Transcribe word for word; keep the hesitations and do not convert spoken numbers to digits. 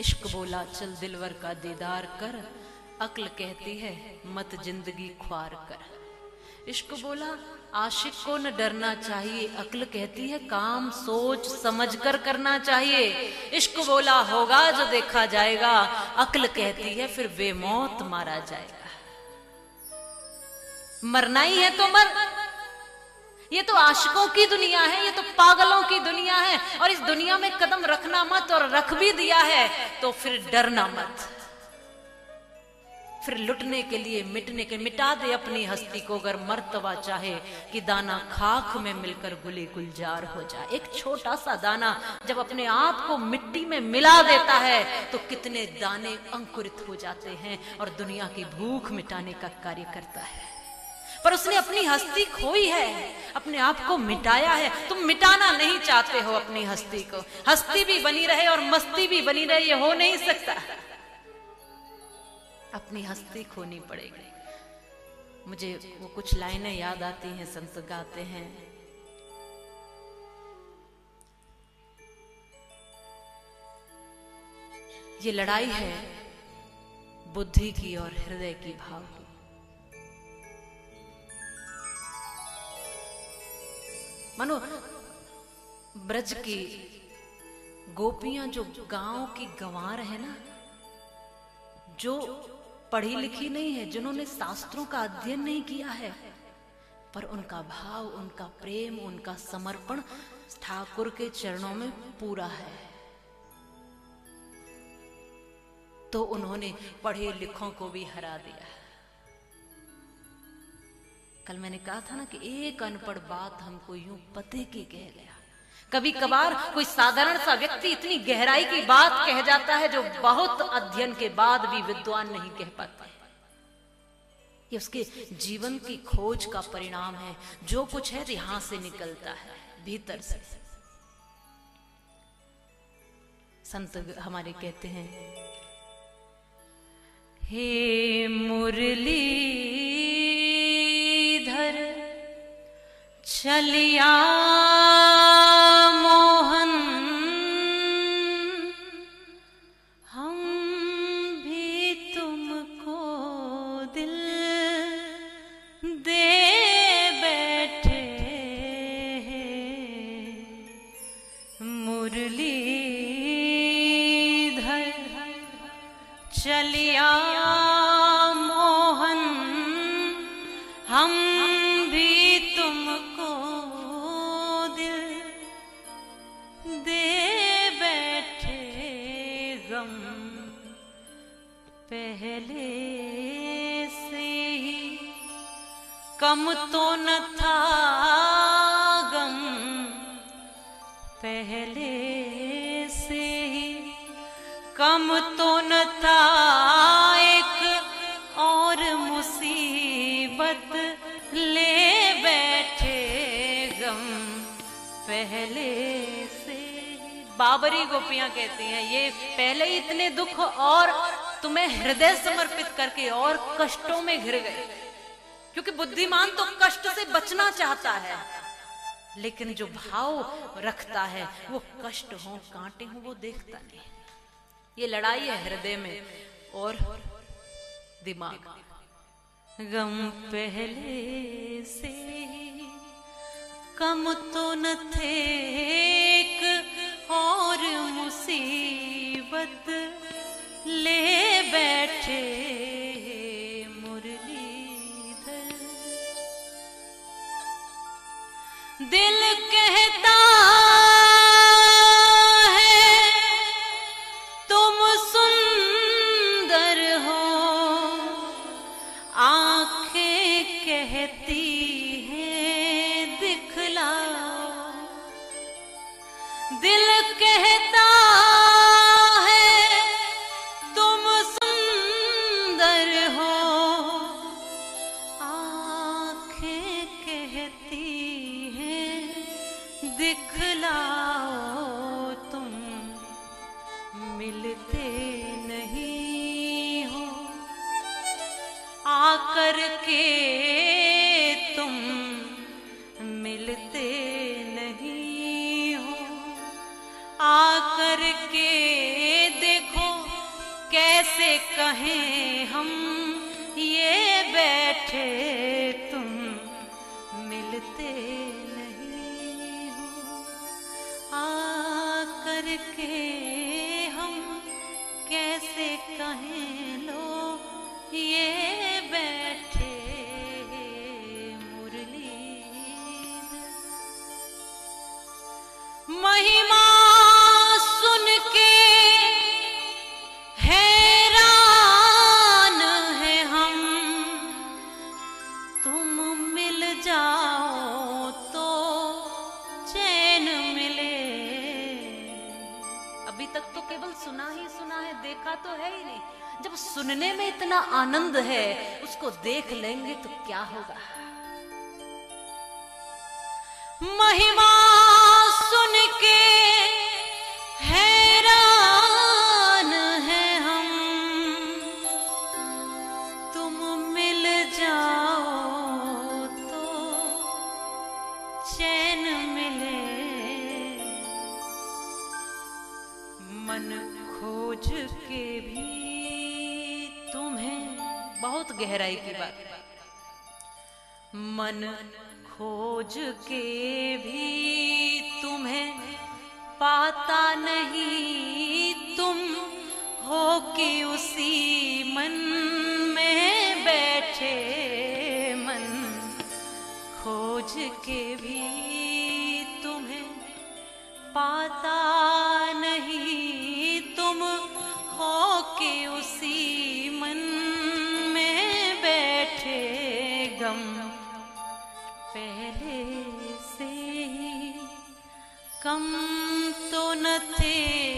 इश्क बोला चल दिलवर का दीदार कर, अक्ल कहती है मत जिंदगी ख्वार कर। इश्क बोला आशिक को न डरना चाहिए, अक्ल कहती है काम सोच समझ कर करना चाहिए। इश्क बोला होगा जो देखा जाएगा, अक्ल कहती है फिर बेमौत मारा जाएगा। मरना ही है तो मर। ये तो आशिकों की दुनिया है, ये तो पागलों की दुनिया है। और इस दुनिया में कदम रखना मत, और रख भी दिया है तो फिर डरना मत। फिर लुटने के लिए मिटने के मिटा दे अपनी हस्ती को, अगर मर्तबा चाहे कि दाना खाक में मिलकर गुले गुलजार हो जाए। एक छोटा सा दाना जब अपने आप को मिट्टी में मिला देता है तो कितने दाने अंकुरित हो जाते हैं और दुनिया की भूख मिटाने का कार्य करता है। पर उसने अपनी हस्ती खोई है, अपने आप को मिटाया है। तुम मिटाना नहीं चाहते हो अपनी हस्ती को। हस्ती भी बनी रहे और मस्ती भी बनी रहे, ये हो नहीं सकता। अपनी हस्ती खोनी पड़ेगी। मुझे वो कुछ लाइनें याद आती हैं, संत गाते हैं। ये लड़ाई है बुद्धि की और हृदय की भाव की। मानो ब्रज की गोपियां जो गांव की गंवार है ना, जो पढ़ी लिखी नहीं है, जिन्होंने शास्त्रों का अध्ययन नहीं किया है, पर उनका भाव, उनका प्रेम, उनका समर्पण ठाकुर के चरणों में पूरा है। तो उन्होंने पढ़े लिखों को भी हरा दिया। कल मैंने कहा था ना कि एक अनपढ़ बात हमको यूं पते की कह गया। कभी कभार कोई साधारण सा व्यक्ति इतनी गहराई की बात कह जाता है जो बहुत अध्ययन के बाद भी विद्वान नहीं कह पाता है। ये उसके जीवन की खोज का परिणाम है। जो कुछ है यहां से निकलता है, भीतर से। संत हमारे कहते हैं, हे मुरलीधर चलिया कम तो न था गम पहले से ही, कम तो न था एक और मुसीबत ले बैठे गम पहले से। बाबरी गोपियां कहती हैं ये पहले ही इतने दुख और तुम्हें हृदय समर्पित करके और कष्टों में घिर गए। क्योंकि बुद्धिमान तो कष्ट से बचना चाहता है, लेकिन जो भाव रखता है वो कष्ट हो कांटे हो वो देखता नहीं। ये लड़ाई है हृदय में और दिमाग। गम पहले से कम तो न थे एक और मुसीबत ले बैठे दिल कहता है तुम सुंदर हो, आंखें कहती हैं दिखलाओ। दिल कहता है तुम सुंदर हो, आंखें कहती दिखलाओ। तुम मिलते नहीं हो, आकर के तुम मिलते नहीं हो, आकर के देखो कहें हम ये बैठे तुम मिलते नहीं हो, आकर के हम कैसे कहें लो ये बैठे मुरली। महिमा सुन के हैरान हैं हम, तुम मिल जाओ तो चैन मिले। अभी तक तो केवल सुना ही सुना है, देखा तो है ही नहीं। जब सुनने में इतना आनंद है, उसको देख लेंगे तो क्या होगा। महिमा सुन के हैरान हैं हम, तुम मिल जाओ तो चैन मिले। मन खोज के भी तुम्हें बहुत गहराई की बात, मन खोज के भी तुम्हें पाता नहीं, तुम हो कि उसी मन में बैठे। मन खोज के भी तुम्हें पाता नहीं, तुम हो कि उसी मन में बैठे। गम पहले से ही कम तो न थे।